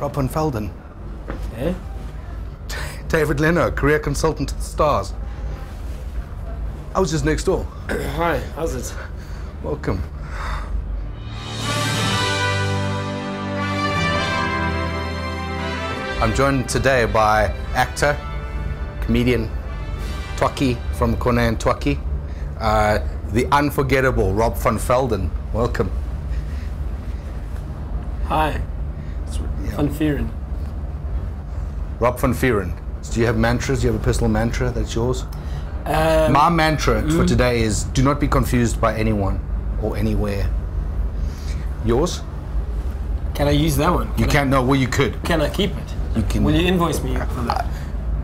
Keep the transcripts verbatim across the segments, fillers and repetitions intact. Rob Van Vuuren. Eh? David Leno, career consultant to the stars. I was just next door. Hi, how's it? Welcome. I'm joined today by actor, comedian, Twakkie from Corne and Twakkie, uh, the unforgettable Rob Van Vuuren. Welcome. Hi. It's, yeah. Van Vuuren. Rob Van Vuuren. So do you have mantras? Do you have a personal mantra that's yours? Um, My mantra mm. for today is do not be confused by anyone or anywhere. Yours? Can I use that one? Can you can't. No, well, you could. Can I keep it? You can. Will you invoice me for that? Uh,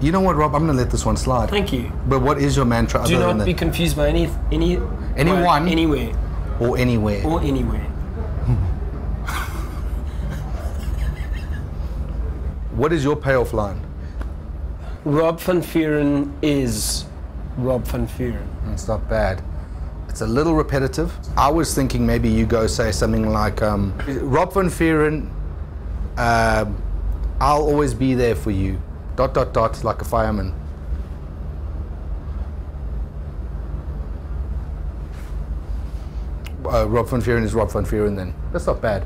you know what, Rob? I'm going to let this one slide. Thank you. But what is your mantra? Do not be confused by any, any, anyone, anywhere, or anywhere, or anywhere. What is your payoff line? Rob Van Vuuren is Rob Van Vuuren. That's not bad. It's a little repetitive. I was thinking maybe you go say something like, um, Rob Van Vuuren, uh, I'll always be there for you, dot, dot, dot, like a fireman. Uh, Rob Van Vuuren is Rob Van Vuuren then. That's not bad.